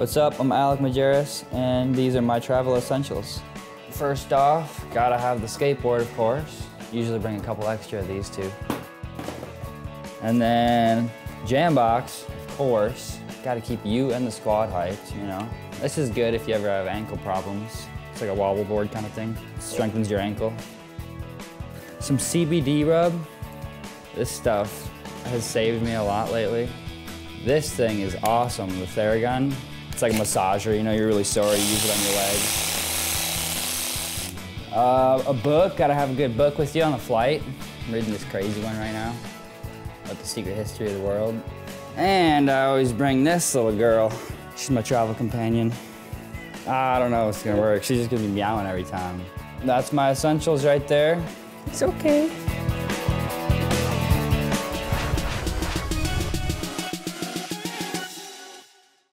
What's up, I'm Alec Majerus, and these are my travel essentials. First off, gotta have the skateboard, of course. Usually bring a couple extra of these two. And then Jambox, of course. Gotta keep you and the squad hyped, you know. This is good if you ever have ankle problems. It's like a wobble board kind of thing. It strengthens your ankle. Some CBD rub. This stuff has saved me a lot lately. This thing is awesome, the Theragun. It's like a massager, you know, you're really sore, you use it on your legs. A book, gotta have a good book with you on the flight. I'm reading this crazy one right now about the secret history of the world. And I always bring this little girl. She's my travel companion. I don't know if it's gonna work. She's just gonna be meowing every time. That's my essentials right there. It's okay.